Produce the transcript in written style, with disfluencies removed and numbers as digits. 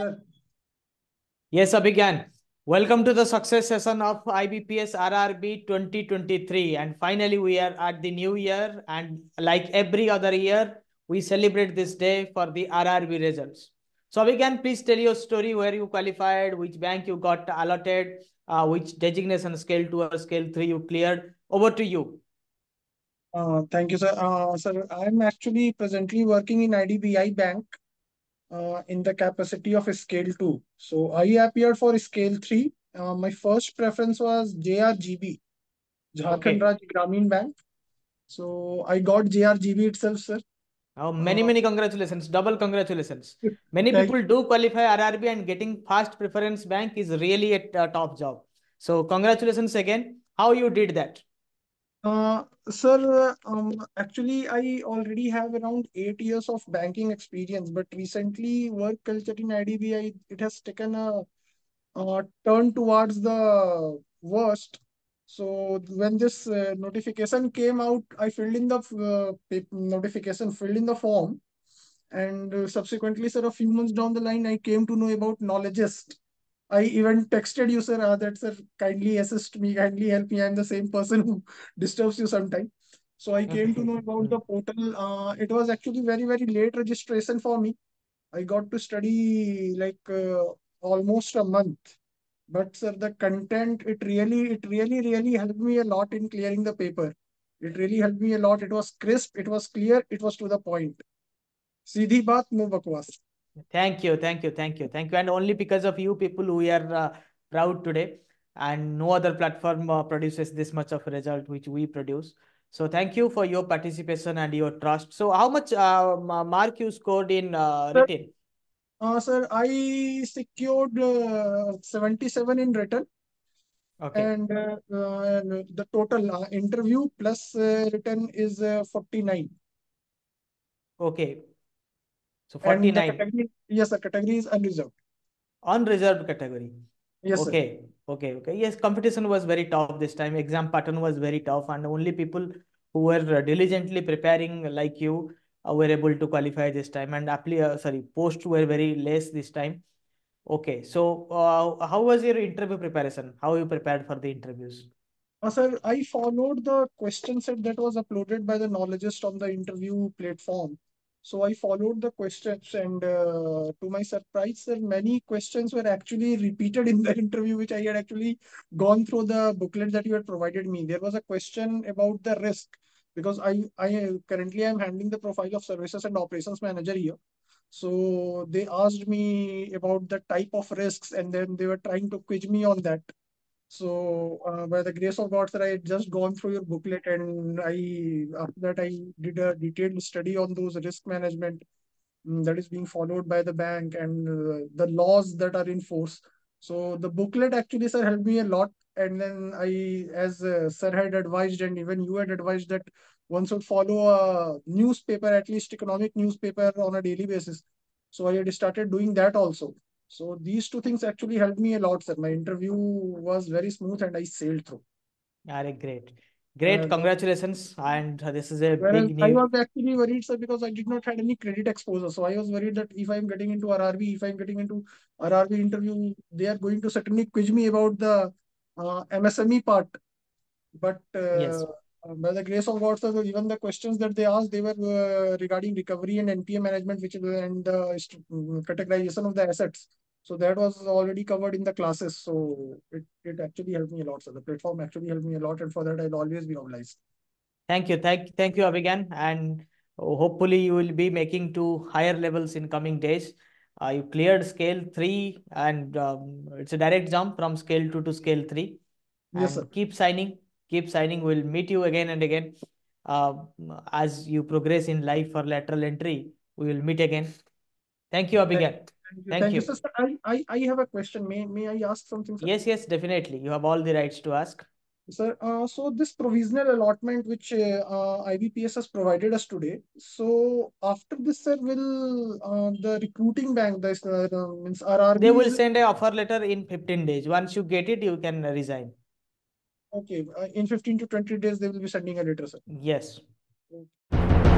Sir. Yes, Abhigyan. Welcome to the success session of IBPS RRB 2023. And finally, we are at the new year. And like every other year, we celebrate this day for the RRB results. So Abhigyan, please tell your story, where you qualified, which bank you got allotted, which designation scale 2 or scale 3 you cleared. Over to you. Thank you, sir. Sir, I'm actually presently working in IDBI Bank in the capacity of scale 2. So I appeared for scale 3. My first preference was JRGB, Jharkhand Raj Grameen Bank. So I got JRGB itself, sir. Oh, many congratulations. Double congratulations. Many people do qualify RRB, and getting first preference bank is really a top job. So congratulations again. How you did that? Sir, actually, I already have around 8 years of banking experience, but recently work culture in IDBI, it has taken a turn towards the worst. So when this notification came out, I filled in the notification, filled in the form, and subsequently, sir, a few months down the line, I came to know about Knowledgist. I even texted you, sir, that, sir, kindly assist me, kindly help me. I'm the same person who disturbs you sometimes. So I came to know about the portal. It was actually very, very late registration for me. I got to study like almost a month. But sir, the content, it really helped me a lot in clearing the paper. It really helped me a lot. It was crisp. It was clear. It was to the point. Seedhi baat, no bakwas. Thank you. Thank you. Thank you. Thank you. And only because of you people, we are proud today, and no other platform produces this much of a result, which we produce. So thank you for your participation and your trust. So how much mark you scored in written? Sir, I secured 77 in written. Okay. And the total interview plus written is 49. Okay. So 49. Category, yes, the category is unreserved. Unreserved category. Yes. Okay. Sir. Okay. Okay. Yes, competition was very tough this time. Exam pattern was very tough, and only people who were diligently preparing, like you, were able to qualify this time. And posts were very less this time. Okay. So, how was your interview preparation? How you prepared for the interviews? Sir, I followed the question set that was uploaded by the Knowledgist on the interview platform. So I followed the questions, and to my surprise, sir, many questions were actually repeated in the interview, which I had actually gone through the booklet that you had provided me. There was a question about the risk, because I currently am handling the profile of services and operations manager here. So they asked me about the type of risks, and then they were trying to quiz me on that. So by the grace of God, sir, I had just gone through your booklet, and after that I did a detailed study on those risk management that is being followed by the bank, and the laws that are in force. So the booklet actually, sir, helped me a lot. And then I, as sir had advised, and even you had advised, that one should follow a newspaper, at least economic newspaper, on a daily basis. So I had started doing that also. So these two things actually helped me a lot, sir. My interview was very smooth, and I sailed through. Great. Great. Congratulations. And this is a big news. I was actually worried, sir, because I did not have any credit exposure. So I was worried that if I'm getting into RRB interview, they are going to certainly quiz me about the MSME part. But by the grace of God, sir, even the questions that they asked, they were regarding recovery and NPA management, which and the categorization of the assets. So that was already covered in the classes. So it actually helped me a lot. So the platform actually helped me a lot. And for that, I'll always be obliged. Thank you. Thank you, Abhigyan. And hopefully you will be making to higher levels in coming days. You cleared scale 3, and it's a direct jump from scale 2 to scale 3. Yes, sir. Keep signing. Keep signing. We'll meet you again and again. As you progress in life for lateral entry, we will meet again. Thank you, Abhigyan. Thank you. Sir, I have a question. May I ask something, sir? Yes, definitely. You have all the rights to ask. Sir, so this provisional allotment which IBPS has provided us today, so after this, sir, will the recruiting bank, this means RRB... They will send an offer letter in 15 days. Once you get it, you can resign. Okay. In 15 to 20 days, they will be sending a letter, sir. Yes. Okay.